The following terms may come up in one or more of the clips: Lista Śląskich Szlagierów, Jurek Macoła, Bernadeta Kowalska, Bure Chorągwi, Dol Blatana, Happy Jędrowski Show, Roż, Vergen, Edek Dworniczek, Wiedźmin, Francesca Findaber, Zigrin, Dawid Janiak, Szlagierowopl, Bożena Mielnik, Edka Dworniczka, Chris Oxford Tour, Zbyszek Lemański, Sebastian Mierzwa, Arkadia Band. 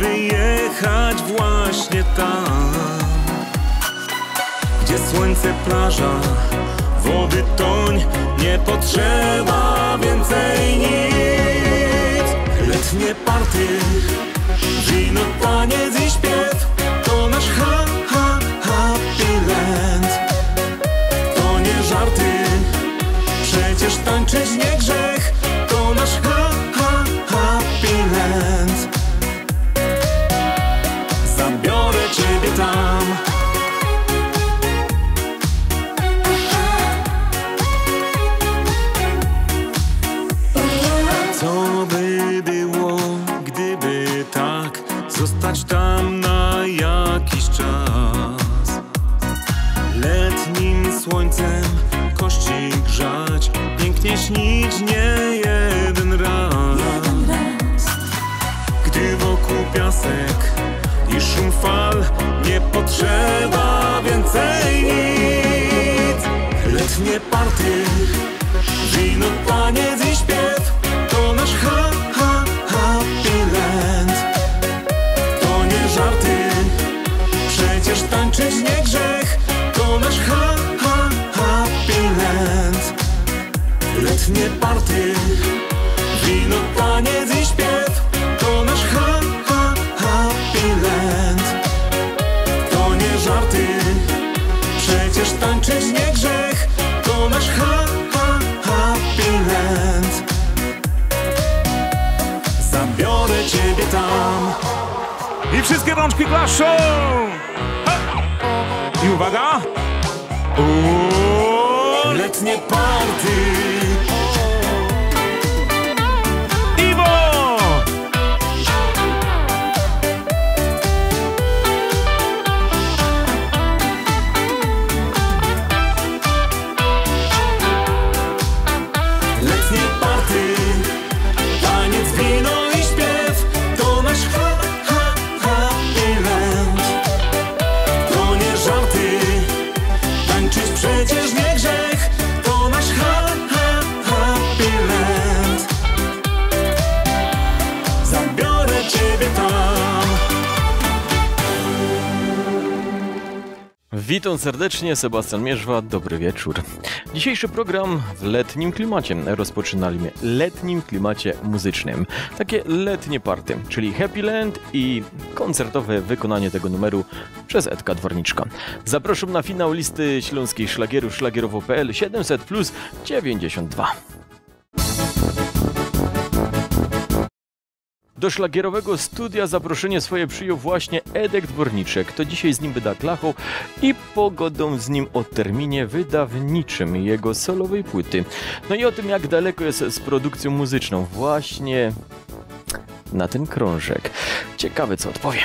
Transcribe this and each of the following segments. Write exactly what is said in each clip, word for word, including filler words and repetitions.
wyjechać właśnie tam, gdzie słońce, plaża, wody toń. Nie potrzeba więcej nic. Letnie party, wino, taniec i śpiew. To nasz ha, ha, happy land. To nie żarty, przecież tańczyć nie grzech. To nasz ha, ha, happy land. Zabiorę ciebie tam. Co by było, gdyby tak zostać tam na jakiś czas? Letnim słońcem kości grzać, pięknie śnić nie jeden raz. Gdy wokół piasek i szum fal, nie potrzeba więcej nic. Letnie party, wino, taniec i śpiew. To nasz ha, ha, happy land. To nie żarty, przecież tańczyć nie grzech. To nasz ha, ha, happy land. Letnie party, wino, taniec i śpiew. To nasz ha, ha, happy land. To nie żarty, przecież tańczyć nie grzech. To nasz ha, ha, happy land. Biorę ciebie tam. I wszystkie rączki klaszą. I uwaga. Uuu. Letnie party. Iwo. Letnie party. Taniec, wino. Przecież nie grzech, to nasz ha, ha, happy land. Zabiorę ciebie tam. Witam serdecznie, Sebastian Mierzwa, dobry wieczór. Dzisiejszy program w letnim klimacie rozpoczynaliśmy letnim klimacie muzycznym. Takie letnie party, czyli Happy Land i koncertowe wykonanie tego numeru przez Edka Dworniczka. Zapraszam na finał listy śląskich szlagierów szlagierowo kropka p l siedemset plus dziewięćdziesiąt dwa. Do szlagierowego studia zaproszenie swoje przyjął właśnie Edek Dworniczek. To dzisiaj z nim wyda klachą i pogodą z nim o terminie wydawniczym jego solowej płyty. No i o tym, jak daleko jest z produkcją muzyczną właśnie na ten krążek. Ciekawe, co odpowie.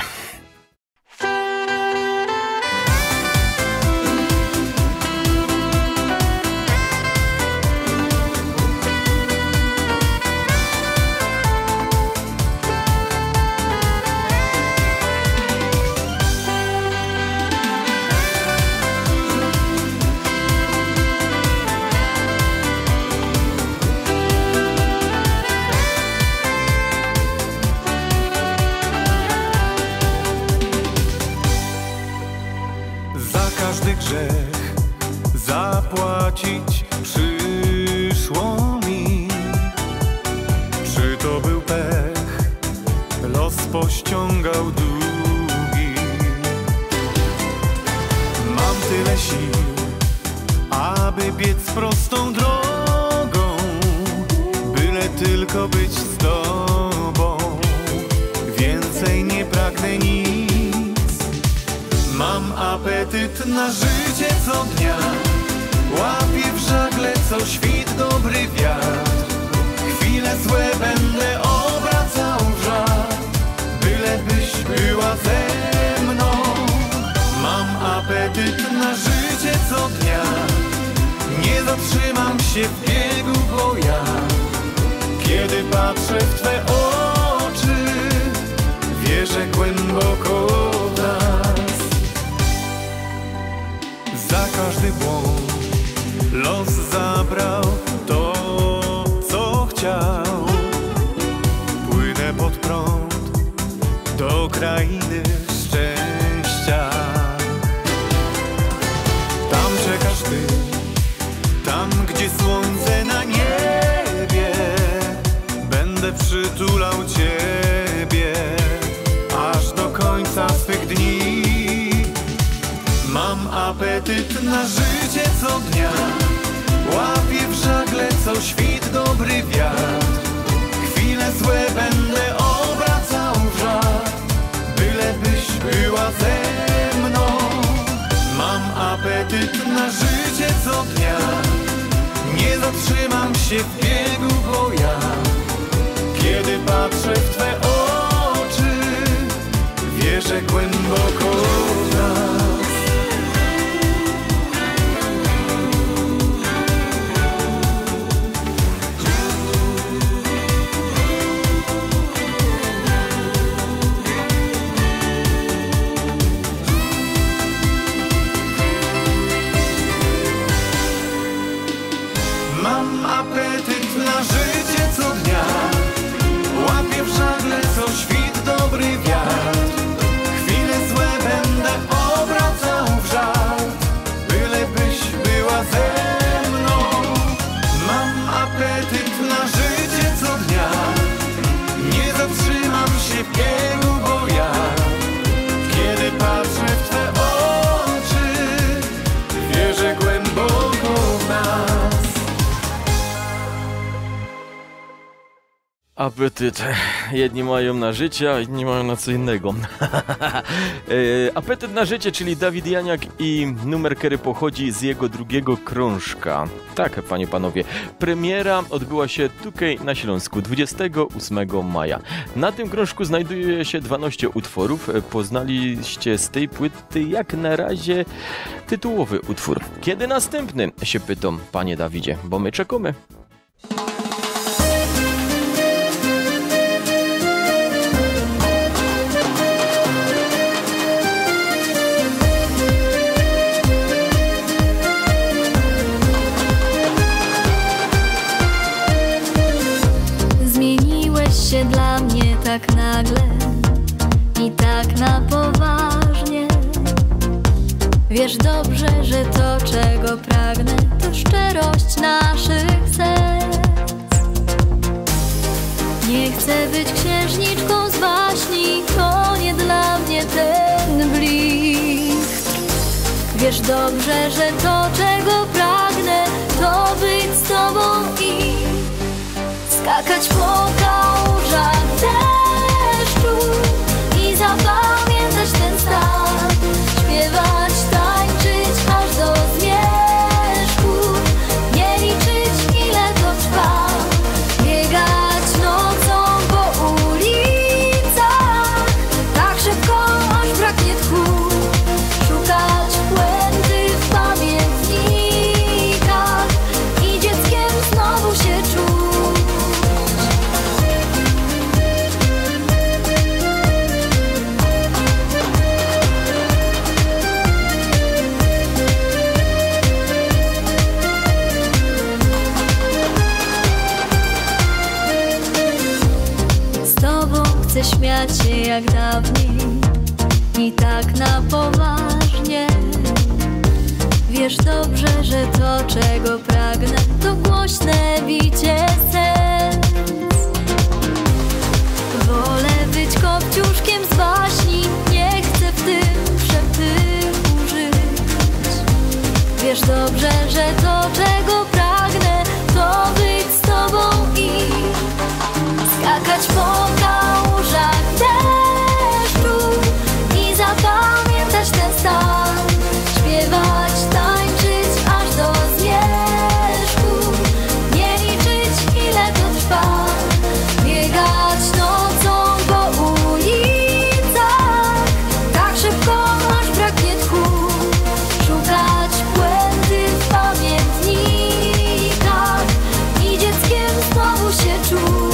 krainy szczęścia. Tam czekasz ty, tam gdzie słońce na niebie, będę przytulał ciebie aż do końca swych dni. Mam apetyt na życie co dnia, łapię w żagle co świt dobry wiatr. Chwile złe będę obracał w żal, bylebyś była ze mną. Mam apetyt na życie co dnia, nie zatrzymam się w biegu, bo ja kiedy patrzę w twe oczy, wierzę głęboko w nas. Apetyt. Jedni mają na życie, a inni mają na co innego. Apetyt na życie, czyli Dawid Janiak i numer, który pochodzi z jego drugiego krążka. Tak, panie, panowie. Premiera odbyła się tutaj na Śląsku dwudziestego ósmego maja. Na tym krążku znajduje się dwanaście utworów. Poznaliście z tej płyty jak na razie tytułowy utwór. Kiedy następny? Się pytam, panie Dawidzie, bo my czekamy. Dla mnie tak nagle i tak na poważnie. Wiesz dobrze, że to, czego pragnę, to szczerość naszych serc. Nie chcę być księżniczką z baśni, to nie dla mnie ten blisk. Wiesz dobrze, że to, czego pragnę, to być z tobą i skakać po kałużach deszczu i zapamiętać ten stan, śpiewać, tańczyć aż do zmierzchu, nie liczyć ile to trwa, biegać nocą po ulicach, tak szybko aż braknie tchu, szukać błędy w pamiętnikach i dzieckiem znowu się czuć. Chcę śmiać się jak dawniej i tak na poważnie. Wiesz dobrze, że to, czego pragnę, to głośne bicie serc. Wolę być kopciuszkiem z baśni, nie chcę w tym przepychu żyć. Wiesz dobrze, że to, czego pragnę, to być z tobą i skakać po kałużach deszczu i zapamiętać ten stan, śpiewać, tańczyć aż do zmierzchu, nie liczyć ile to trwa, biegać nocą po ulicach, tak szybko aż braknie tchu, szukać błędy w pamiętnikach i dzieckiem znowu się czuć.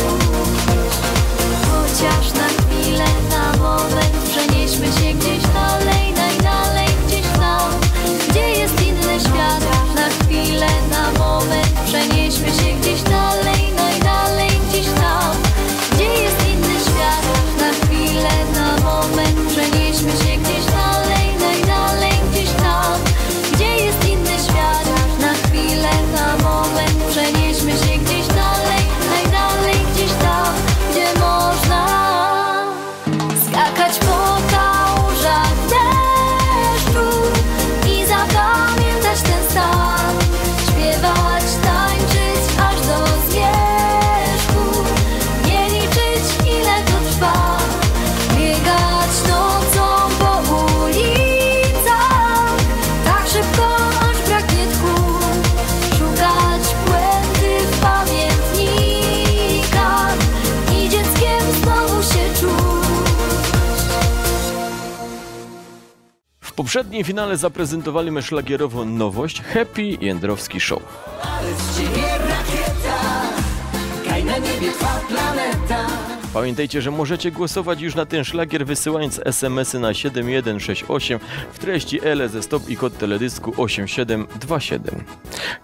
poprzednim finale zaprezentowaliśmy szlagierową nowość Happy Jędrowski Show. Ale z ciebie rakieta, kaj na niebie twa planeta. Pamiętajcie, że możecie głosować już na ten szlagier, wysyłając es em esy na siedem jeden sześć osiem w treści L ze stop i kod teledysku osiem siedem dwa siedem.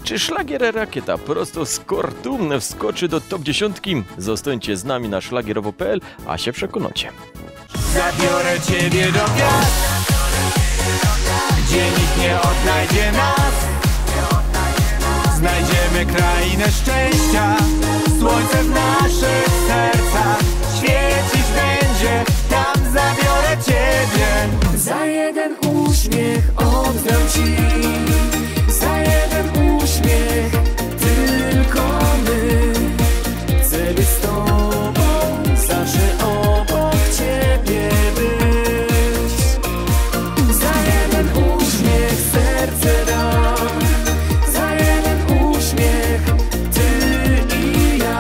Czy szlagier rakieta prosto z kortu wskoczy do top dziesięć? Zostańcie z nami na szlagierowo kropka p l, a się przekonacie. Zabiorę ciebie do gwiazd, gdzie nikt nie odnajdzie nas. Znajdziemy krainę szczęścia, słońce w naszych sercach świecić będzie, tam zabiorę ciebie. Za jeden uśmiech oddam ci, za jeden uśmiech tylko my. Chcę być z tobą, zawsze obok ciebie być. Za jeden uśmiech serce dam, za jeden uśmiech ty i ja.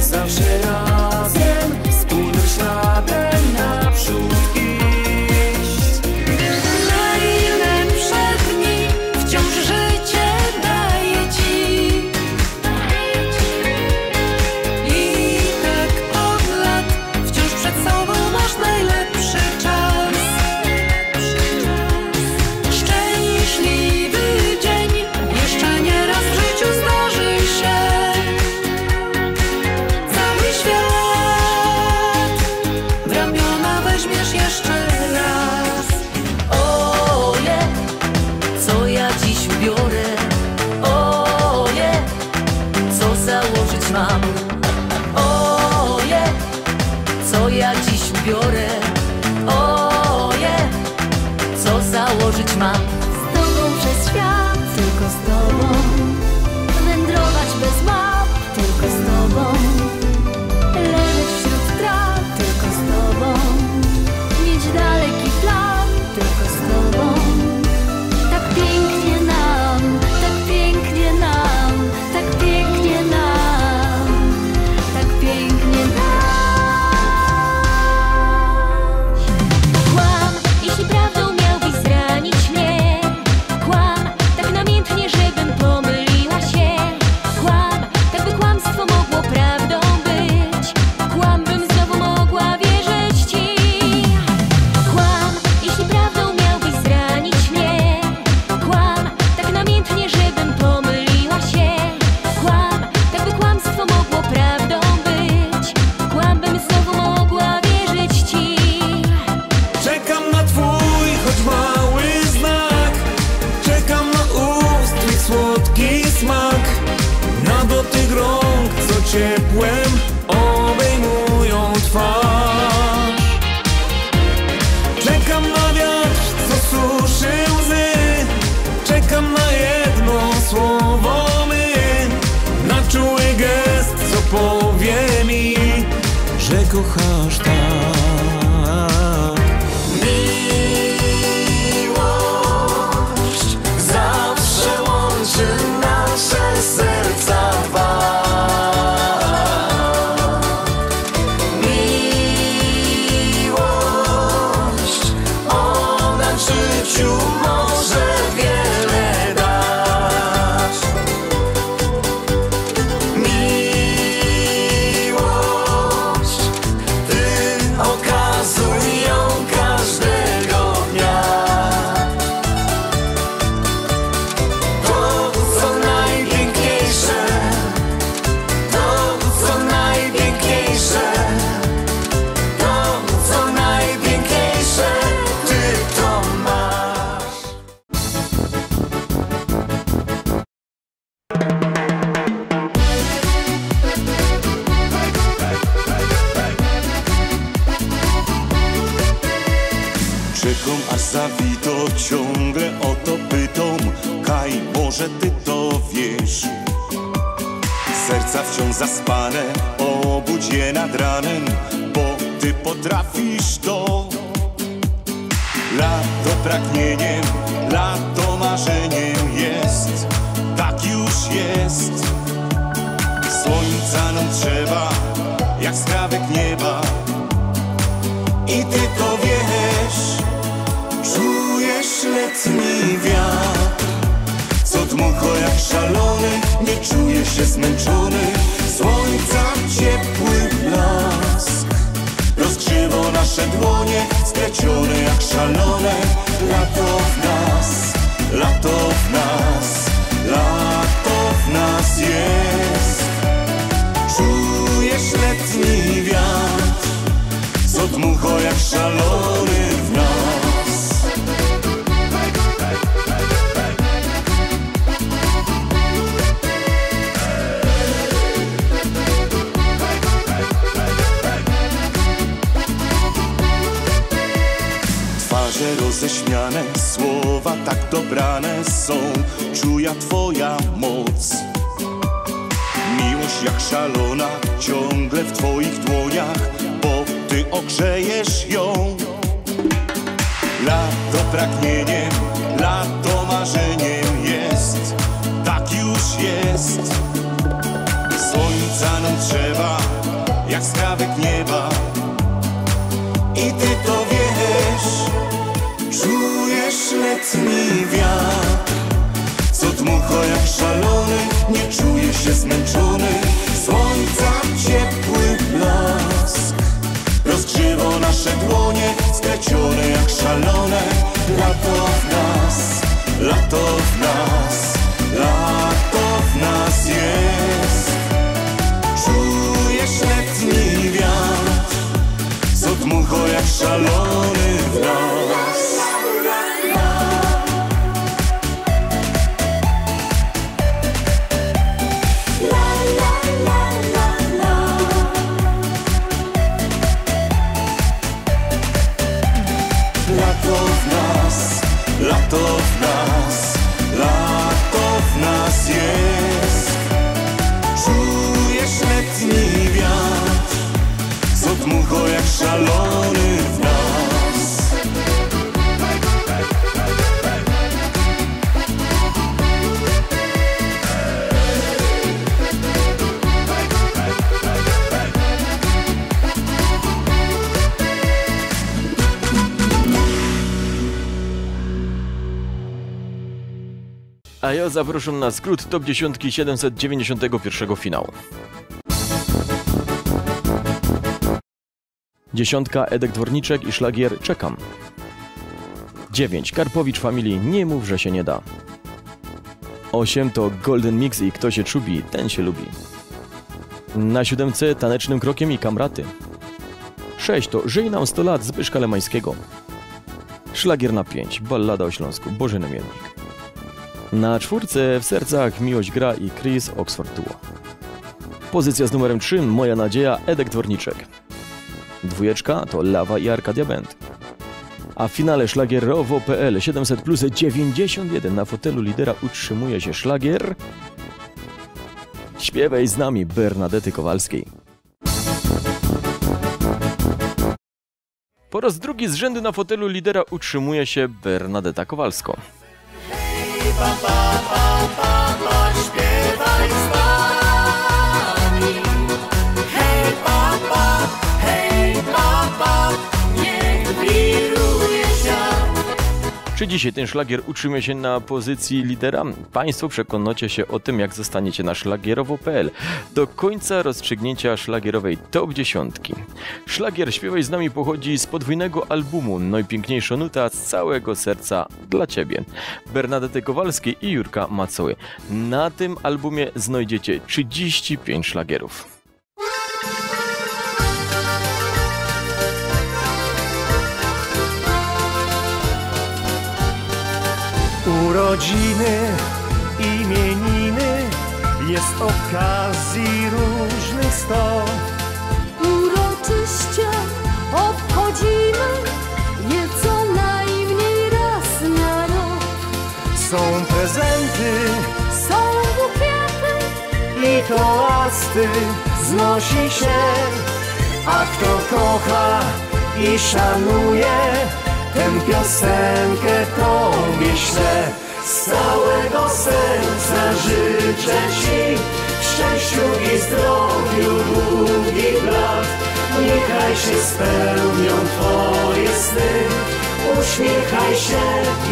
Zawsze razem, wspólnym śladem naprzód iść. Najlepsze dni wciąż życie daje ci. I tak od lat wciąż przed sobą masz najlepszy czas. Szczęśliwy dzień jeszcze nieraz w życiu zdarzy się. Cały świat w ramiona weźmiesz jeszcze raz. Oje, co ja dziś biorę. Oje, co założyć mam. Oje, co ja dziś biorę. Oje, co założyć mam. Z tobą przez świat, tylko z tobą. Wędrować bez map, tylko z tobą. Leżeć wśród traw, tylko z tobą. Mieć daleki plan, tylko z tobą. Tak pięknie nam, tak pięknie nam, tak pięknie nam, tak pięknie nam. Kłam, jeśli prawdą miałbyś zranić mnie. Kłam, tak namiętnie, żebym pomyliła się. Kłam, tak by kłamstwo mogło prawdą być. Kłam, bym znowu mogła wierzyć ci. Kłam, jeśli prawdą miałbyś zranić mnie. Kłam, tak namiętnie, żebym pomyliła się. Kłam, tak by kłamstwo mogło prawdą być. Kłam, bym znowu mogła wierzyć ci. Czekam na twój, choć mały znak. Czekam na ust, twój słodki smak. Na dotyk rąk, co ciepłem obejmują twarz. Czekam na wiatr, co suszy łzy. Czekam na jedno słowo my. Na czuły gest, co powie mi, że kochasz tak. Miłość zawsze łączy nasze serca dwa. Miłość, ona w życiu może wiele dać. Miłość, ty okazuj ją każdego dnia. To, co najpiękniejsze, to, co najpiękniejsze, to, co najpiękniejsze, ty to masz. Czekam, aż zawito ciągle o to pytam. Kaj, może ty to wiesz. Serca wciąż zaspane, obudź je nad ranem, bo ty potrafisz to. Lato pragnieniem, lato marzeniem jest, tak już jest. Słońca nam trzeba, jak skrawek nieba, i ty to wiesz. Czuję letni wiatr, co dmucho jak szalony, nie czuje się zmęczony. Słońca ciepły blask rozgrzewa nasze dłonie, splecione jak szalone. Lato w nas, lato w nas, lato w nas jest. Czujesz letni wiatr, co dmucho jak szalony w nas. Roześmiane, słowa tak dobrane są, czuja twoja moc. Miłość jak szalona, ciągle w twoich dłoniach, bo ty ogrzejesz ją. Lato pragnieniem, lato marzeniem jest, tak już jest. Słońca nam trzeba, jak skrawek nieba, i ty to wiesz. Czujesz letni wiatr, co dmucho jak szalony, nie czuje się zmęczony. Słońca ciepły blask rozgrzewa nasze dłonie, splecione jak szalone. Lato w nas, lato w nas, lato w nas jest. Czujesz letni wiatr, co dmucho jak szalony w nas. Lato w nas, lato w nas jest. Czujesz letni wiatr, co dmucho jak szalony w nas. A ja zapraszam na skrót top dziesięć siedemset dziewięćdziesiątego pierwszego finału. Dziesiątka Edek Dworniczek i szlagier Czekam. dziewięć Karpowicz Family Nie mów, że się nie da. osiem to Golden Mix i Kto się czubi, ten się lubi. Na siódemce Tanecznym Krokiem i Kamraty. sześć to Żyj nam sto lat Zbyszka Lemańskiego. Szlagier na pięć Ballada o Śląsku Bożena Mielnik. Na czwórce W sercach Miłość gra i Chris Oxford Tour. Pozycja z numerem trzy Moja nadzieja Edek Dworniczek. Dwójeczka to Lawa i Arkadia Band. A w finale szlagierowo kropka pe el siedemset plus dziewięćdziesiąt jeden na fotelu lidera utrzymuje się szlagier Śpiewaj z nami Bernadety Kowalskiej. Po raz drugi z rzędu na fotelu lidera utrzymuje się Bernadeta Kowalska. Pa, pa, pa, pa, pa, śpiewaj z nami. Hej, papa, hej, papa, niech wiruje świat. Czy dzisiaj ten szlagier utrzymie się na pozycji lidera? Państwo przekonacie się o tym, jak zostaniecie na szlagierowo kropka pe el do końca rozstrzygnięcia szlagierowej top dziesięć. Szlagier Śpiewaj z nami pochodzi z podwójnego albumu Najpiękniejsza nuta z całego serca dla Ciebie Bernadety Kowalskiej i Jurka Macoły. Na tym albumie znajdziecie trzydzieści pięć szlagierów. Urodziny, imieniny, jest okazji różnych sto. Uroczyście obchodzimy je co najmniej raz na rok. Są prezenty, są bukiety i toasty znosi się. A kto kocha i szanuje, tę piosenkę tobie ślę. Z całego serca życzę ci szczęściu i zdrowiu długich lat. Niechaj się spełnią twoje sny, Uśmiechaj się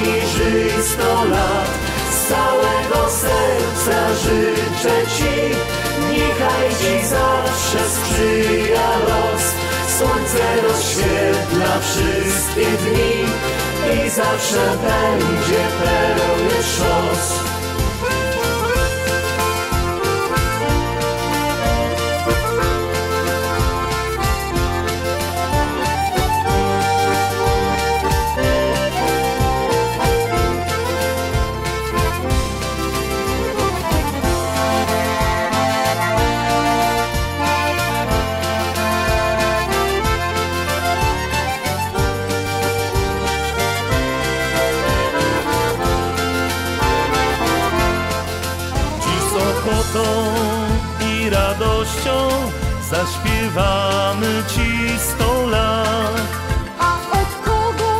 i żyj sto lat. Z całego serca życzę ci, niechaj ci zawsze sprzyja los. Słońce rozświetla wszystkie dni i zawsze będzie pełny szos. Zaśpiewamy ci sto lat. A od kogo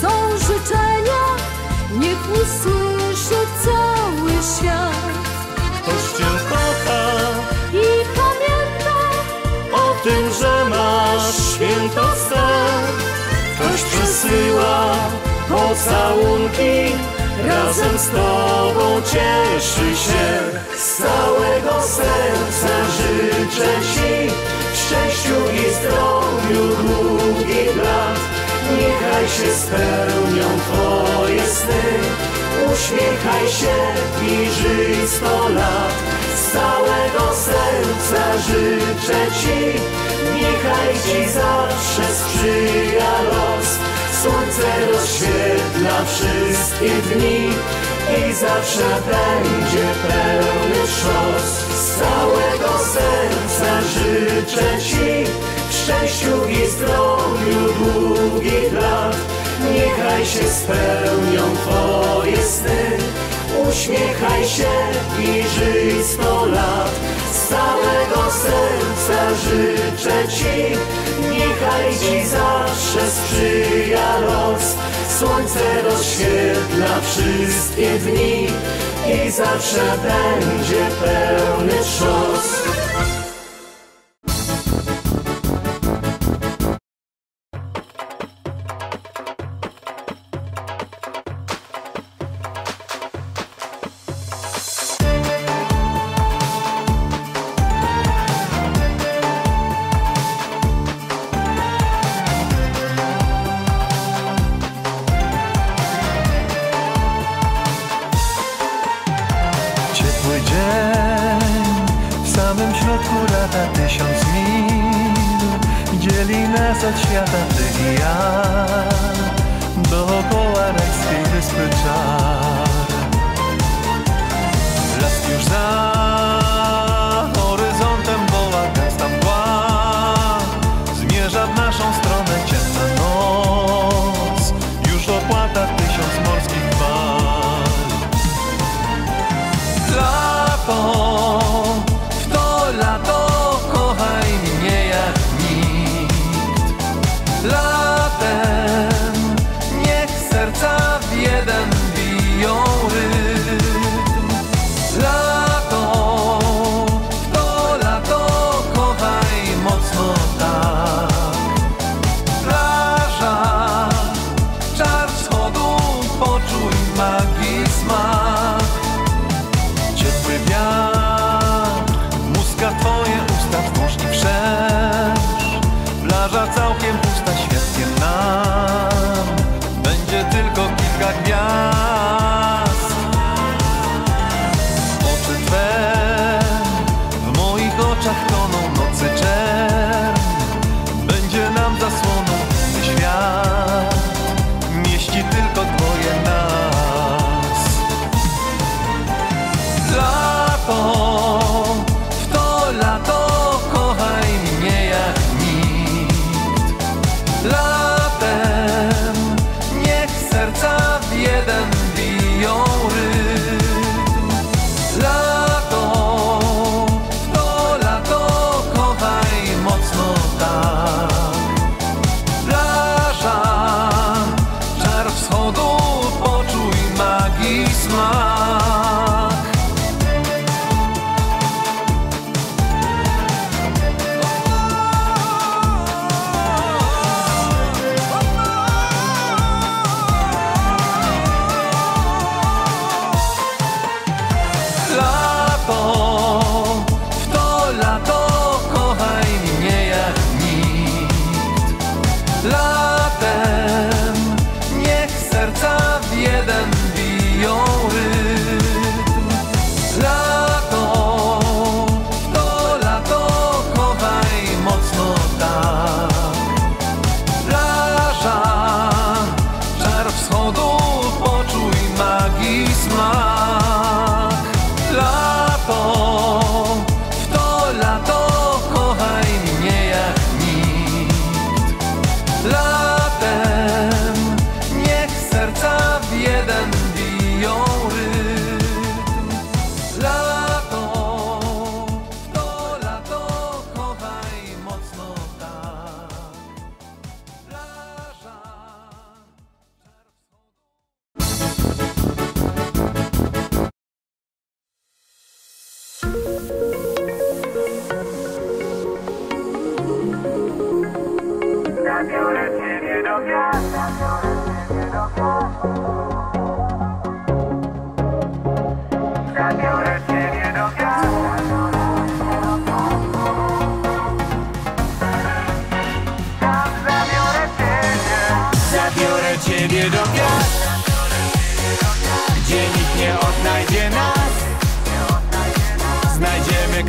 są życzenia? Niech usłyszy cały świat. Ktoś cię kocha i pamięta o tym, że masz święto stan. Ktoś przesyła pocałunki, razem z tobą cieszy się. Z całego serca życzę ci szczęściu i zdrowiu długich lat. Niechaj się spełnią twoje sny. Uśmiechaj się i żyj sto lat. Z całego serca życzę ci, niechaj ci zawsze sprzyja los. Słońce rozświetla wszystkie dni i zawsze będzie pełny szos. Z całego serca życzę ci szczęściu i zdrowiu długich lat. Niechaj się spełnią twoje sny. Uśmiechaj się i żyj sto lat. Z całego serca życzę ci, niechaj ci zawsze sprzyja los. Słońce rozświetla wszystkie dni i zawsze będzie pełny szos.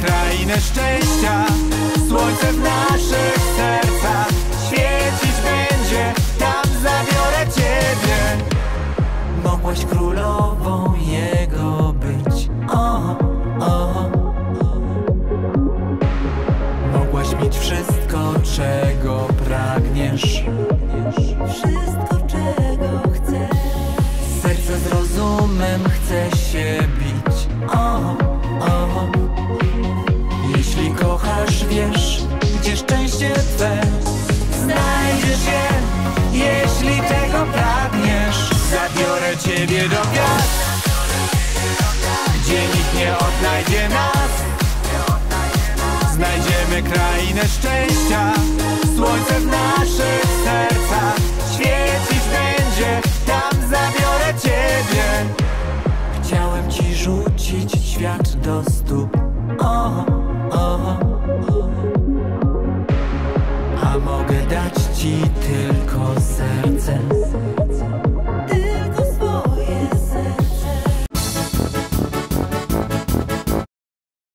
Krainę szczęścia, słońce w naszych sercach świecić będzie, tam zabiorę ciebie. Mogłaś królową jego być, o, o. Mogłaś mieć wszystko, czego pragniesz, wszystko, czego chcesz. Serce z rozumem chce się bić, o, o. Jeśli kochasz, wiesz, gdzie szczęście twe znajdziesz je, jeśli tego pragniesz. Zabiorę ciebie do gwiazd, gdzie nikt nie odnajdzie nas. Znajdziemy krainę szczęścia, słońce w naszych sercach świecić będzie, tam zabiorę ciebie. Chciałem ci rzucić świat do stóp, o. A mogę dać ci tylko serce.